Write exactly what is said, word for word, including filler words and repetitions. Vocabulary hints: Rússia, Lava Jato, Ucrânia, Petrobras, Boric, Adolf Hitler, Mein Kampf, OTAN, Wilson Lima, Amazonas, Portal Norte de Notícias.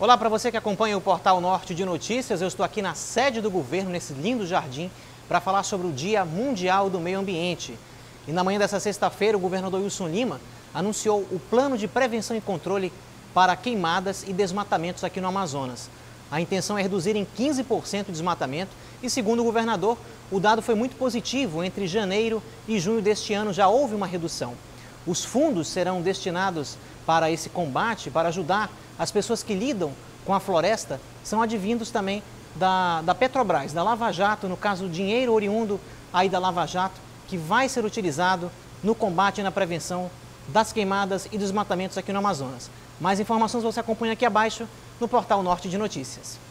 Olá para você que acompanha o Portal Norte de Notícias. Eu estou aqui na sede do governo, nesse lindo jardim, para falar sobre o Dia Mundial do Meio Ambiente. E na manhã dessa sexta-feira, o governador Wilson Lima anunciou o Plano de Prevenção e Controle para Queimadas e Desmatamentos aqui no Amazonas. A intenção é reduzir em quinze por cento o desmatamento e, segundo o governador, o dado foi muito positivo. Entre janeiro e junho deste ano já houve uma redução. Os fundos serão destinados para esse combate, para ajudar as pessoas que lidam com a floresta, são advindos também da, da Petrobras, da Lava Jato, no caso o dinheiro oriundo aí da Lava Jato, que vai ser utilizado no combate e na prevenção das queimadas e desmatamentos aqui no Amazonas. Mais informações você acompanha aqui abaixo no Portal Norte de Notícias.